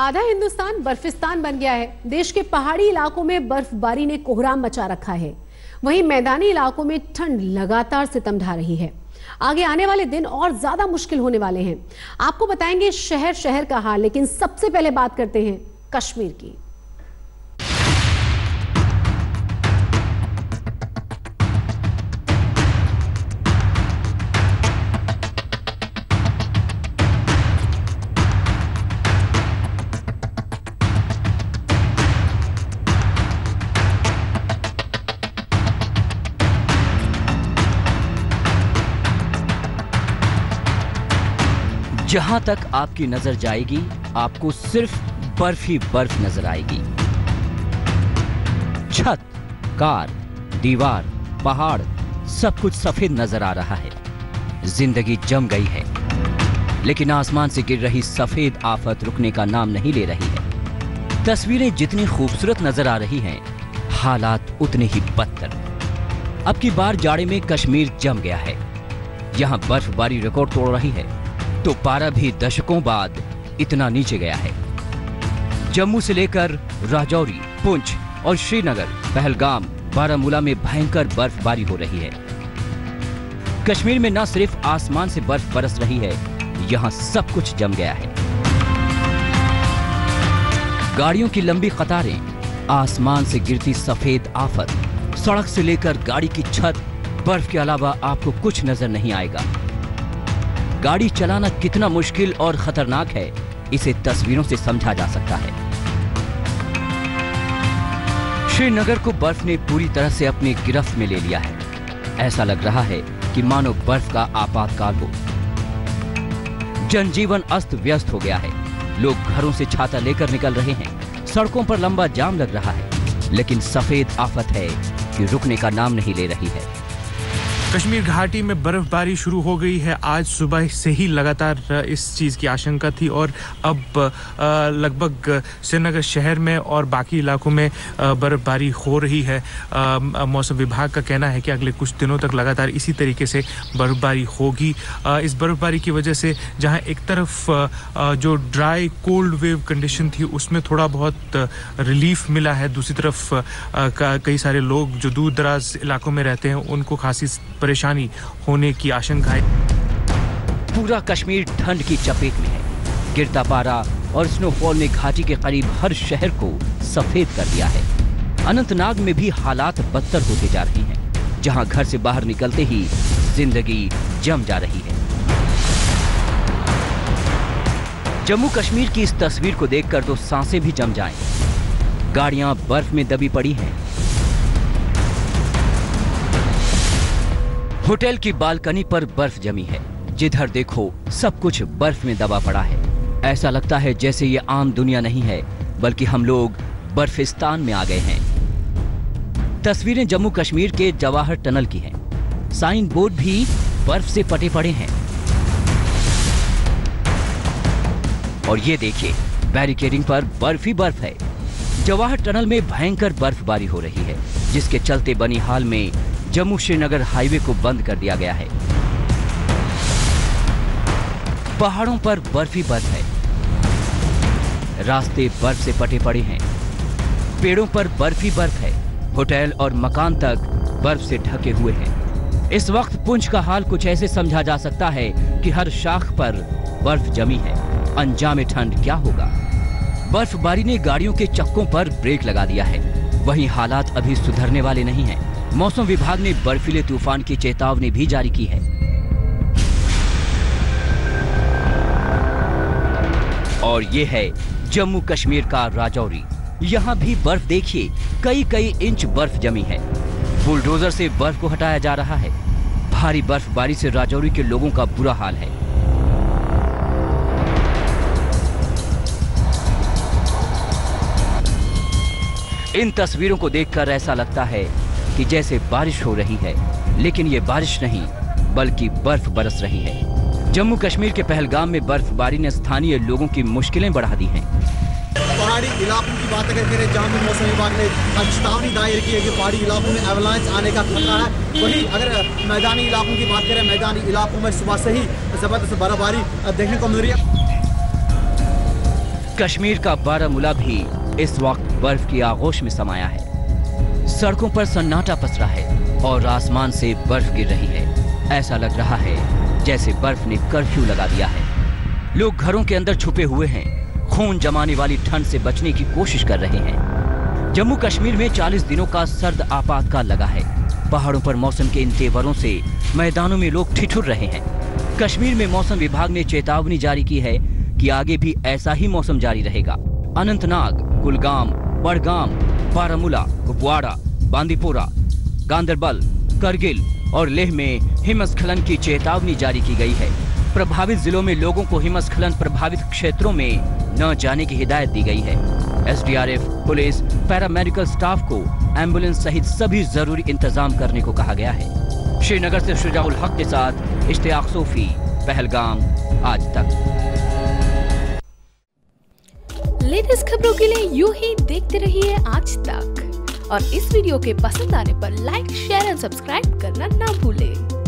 आधा हिंदुस्तान बर्फिस्तान बन गया है। देश के पहाड़ी इलाकों में बर्फबारी ने कोहराम मचा रखा है, वहीं मैदानी इलाकों में ठंड लगातार सितम ढा रही है। आगे आने वाले दिन और ज्यादा मुश्किल होने वाले हैं। आपको बताएंगे शहर शहर का हाल, लेकिन सबसे पहले बात करते हैं कश्मीर की। जहां तक आपकी नजर जाएगी आपको सिर्फ बर्फ ही बर्फ नजर आएगी। छत, कार, दीवार, पहाड़ सब कुछ सफेद नजर आ रहा है। जिंदगी जम गई है, लेकिन आसमान से गिर रही सफेद आफत रुकने का नाम नहीं ले रही है। तस्वीरें जितनी खूबसूरत नजर आ रही हैं, हालात उतने ही बदतर। अब की बार जाड़े में कश्मीर जम गया है। यहाँ बर्फबारी रिकॉर्ड तोड़ रही है तो पारा भी दशकों बाद इतना नीचे गया है। जम्मू से लेकर राजौरी, पुंछ और श्रीनगर, पहलगाम, बारामूला में भयंकर बर्फबारी हो रही है। कश्मीर में न सिर्फ आसमान से बर्फ बरस रही है, यहाँ सब कुछ जम गया है। गाड़ियों की लंबी कतारें, आसमान से गिरती सफेद आफत, सड़क से लेकर गाड़ी की छत, बर्फ के अलावा आपको कुछ नजर नहीं आएगा। गाड़ी चलाना कितना मुश्किल और खतरनाक है, इसे तस्वीरों से समझा जा सकता है। श्रीनगर को बर्फ ने पूरी तरह से अपनी गिरफ्त में ले लिया है। ऐसा लग रहा है कि मानो बर्फ का आपातकाल हो। जनजीवन अस्त व्यस्त हो गया है। लोग घरों से छाता लेकर निकल रहे हैं। सड़कों पर लंबा जाम लग रहा है, लेकिन सफेद आफत है कि रुकने का नाम नहीं ले रही है। कश्मीर घाटी में बर्फबारी शुरू हो गई है। आज सुबह से ही लगातार इस चीज़ की आशंका थी और अब लगभग श्रीनगर शहर में और बाकी इलाकों में बर्फबारी हो रही है। मौसम विभाग का कहना है कि अगले कुछ दिनों तक लगातार इसी तरीके से बर्फबारी होगी। इस बर्फबारी की वजह से जहां एक तरफ जो ड्राई कोल्ड वेव कंडीशन थी उसमें थोड़ा बहुत रिलीफ मिला है, दूसरी तरफ कई सारे लोग जो दूर दराज इलाकों में रहते हैं उनको खासी परेशानी होने की आशंका है। पूरा कश्मीर ठंड की चपेट में है। गिरता पारा और स्नोफॉल ने घाटी के करीब हर शहर को सफेद कर दिया है। अनंतनाग में भी हालात बदतर होते जा रहे हैं, जहां घर से बाहर निकलते ही जिंदगी जम जा रही है। जम्मू कश्मीर की इस तस्वीर को देखकर तो सांसें भी जम जाएं। गाड़ियां बर्फ में दबी पड़ी हैं। होटल की बालकनी पर बर्फ जमी है। जिधर देखो सब कुछ बर्फ में दबा पड़ा है। ऐसा लगता है जैसे ये आम दुनिया नहीं है, बल्कि हम लोग बर्फिस्तान में आ गए हैं। तस्वीरें जम्मू कश्मीर के जवाहर टनल की हैं। साइन बोर्ड भी बर्फ से पटे पड़े हैं। और ये देखिए, बैरिकेडिंग पर बर्फ ही बर्फ है। जवाहर टनल में भयंकर बर्फबारी हो रही है, जिसके चलते बनिहाल में जम्मू श्रीनगर हाईवे को बंद कर दिया गया है। पहाड़ों पर बर्फ ही बर्फ है। रास्ते बर्फ से पटे पड़े हैं। पेड़ों पर बर्फ ही बर्फ है। होटल और मकान तक बर्फ से ढके हुए हैं। इस वक्त पुंछ का हाल कुछ ऐसे समझा जा सकता है कि हर शाख पर बर्फ जमी है। अंजाम ठंड क्या होगा। बर्फबारी ने गाड़ियों के चक्कों पर ब्रेक लगा दिया है। वहीं हालात अभी सुधरने वाले नहीं हैं। मौसम विभाग ने बर्फीले तूफान की चेतावनी भी जारी की है। और ये है जम्मू कश्मीर का राजौरी। यहाँ भी बर्फ देखिए, कई कई इंच बर्फ जमी है। बुलडोजर से बर्फ को हटाया जा रहा है। भारी बर्फबारी से राजौरी के लोगों का बुरा हाल है। इन तस्वीरों को देखकर ऐसा लगता है कि जैसे बारिश हो रही है, लेकिन ये बारिश नहीं बल्कि बर्फ बरस रही है। जम्मू कश्मीर के पहलगाम में बर्फबारी ने स्थानीय लोगों की मुश्किलें बढ़ा दी हैं। पहाड़ी इलाकों की बात अगर करें, जहाँ पर मौसम विभाग ने चेतावनी दायर की है कि पहाड़ी इलाकों में एवलांच आने का खतरा है। वहीं अगर मैदानी इलाकों की बात करें, मैदानी इलाकों में सुबह से ही जबरदस्त बर्फबारी देखने को मिल रही है। कश्मीर का बारामूला भी इस वक्त बर्फ की आगोश में समाया है। सड़कों पर सन्नाटा पसरा है और आसमान से बर्फ गिर रही है। ऐसा लग रहा है जैसे बर्फ ने कर्फ्यू लगा दिया है। लोग घरों के अंदर छुपे हुए हैं, खून जमाने वाली ठंड से बचने की कोशिश कर रहे हैं। जम्मू कश्मीर में 40 दिनों का सर्द आपातकाल लगा है। पहाड़ों पर मौसम के इन तेवरों से मैदानों में लोग ठिठुर रहे हैं। कश्मीर में मौसम विभाग ने चेतावनी जारी की है कि आगे भी ऐसा ही मौसम जारी रहेगा। अनंतनाग, कुलगाम, बड़गाम, बारामूला, कुपवाड़ा, बांदीपोरा, गांधरबल, करगिल और लेह में हिमस्खलन की चेतावनी जारी की गई है। प्रभावित जिलों में लोगों को हिमस्खलन प्रभावित क्षेत्रों में न जाने की हिदायत दी गई है। एसडीआरएफ, पुलिस, पैरामेडिकल स्टाफ को एम्बुलेंस सहित सभी जरूरी इंतजाम करने को कहा गया है। श्रीनगर से शुजाउल हक के साथ इश्तियाक सोफी, पहलगाम आज तक। लेटेस्ट खबरों के लिए यूं ही देखते रहिए आज तक और इस वीडियो के पसंद आने पर लाइक, शेयर एंड सब्सक्राइब करना ना भूले।